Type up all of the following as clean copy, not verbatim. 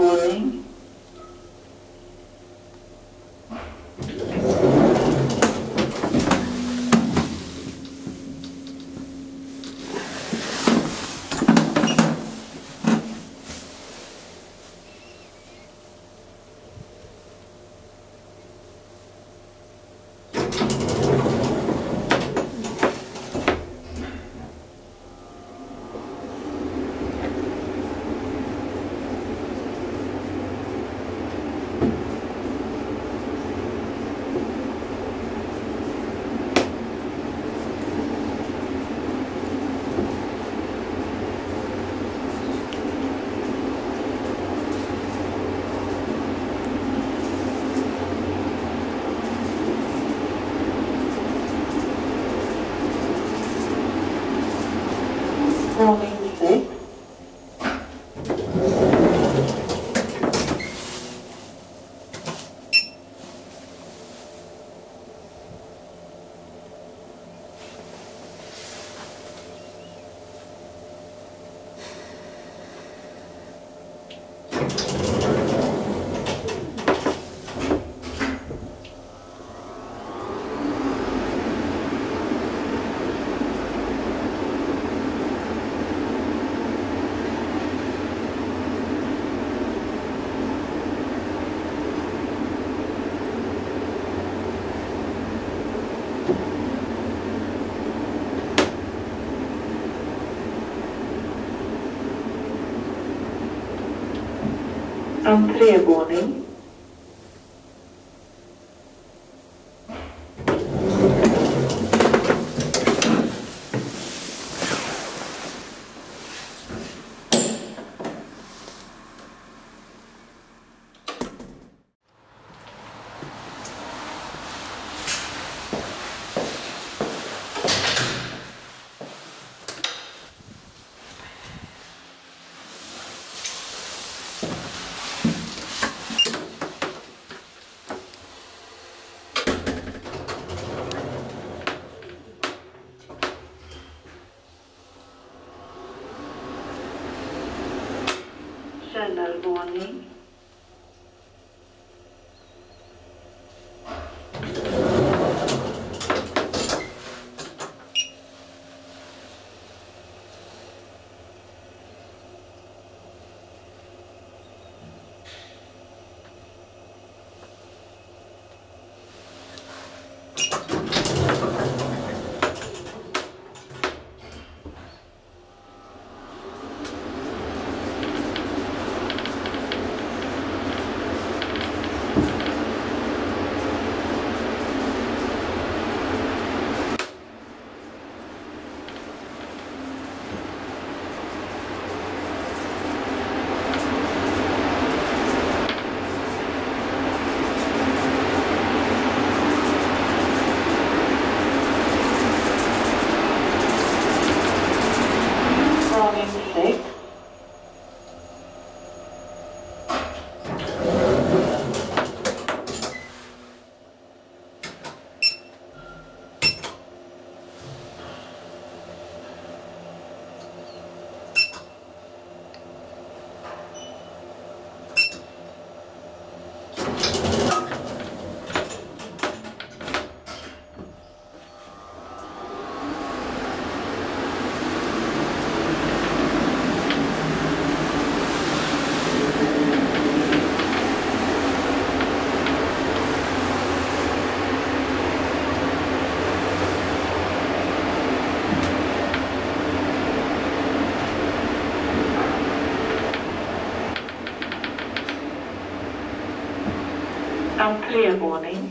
põe un pregone. Morning. Clear morning.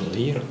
Leader